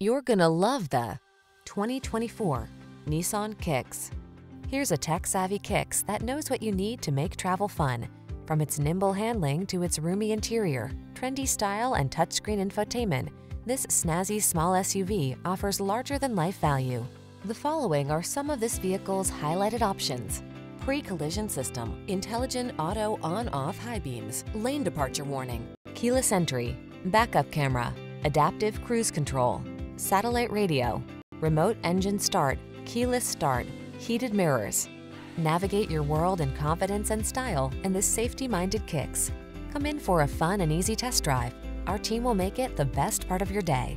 You're gonna love the 2024 Nissan Kicks. Here's a tech-savvy Kicks that knows what you need to make travel fun. From its nimble handling to its roomy interior, trendy style, and touchscreen infotainment, this snazzy small SUV offers larger-than-life value. The following are some of this vehicle's highlighted options: pre-collision system, intelligent auto on-off high beams, lane departure warning, keyless entry, backup camera, adaptive cruise control, satellite radio, remote engine start, keyless start, heated mirrors. Navigate your world in confidence and style in this safety-minded Kicks. Come in for a fun and easy test drive. Our team will make it the best part of your day.